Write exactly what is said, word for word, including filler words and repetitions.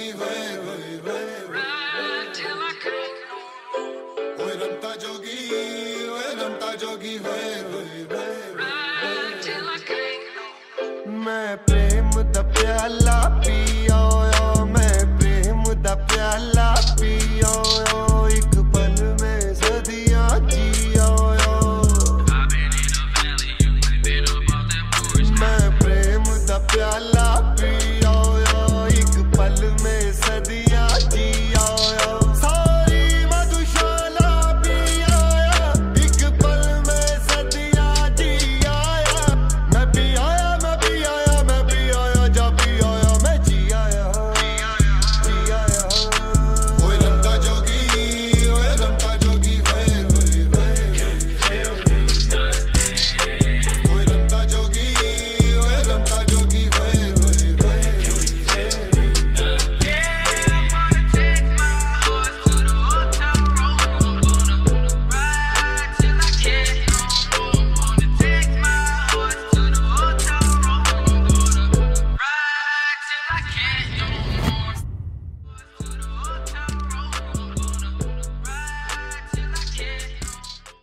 Ramtajogi, way, way, way, ride till I can't no more. Ramtajogi, way, Ramtajogi, way, way, way, ride till I can't no more. मैं प्रेम दा प्याला पिया, मैं प्रेम दा प्याला पिया.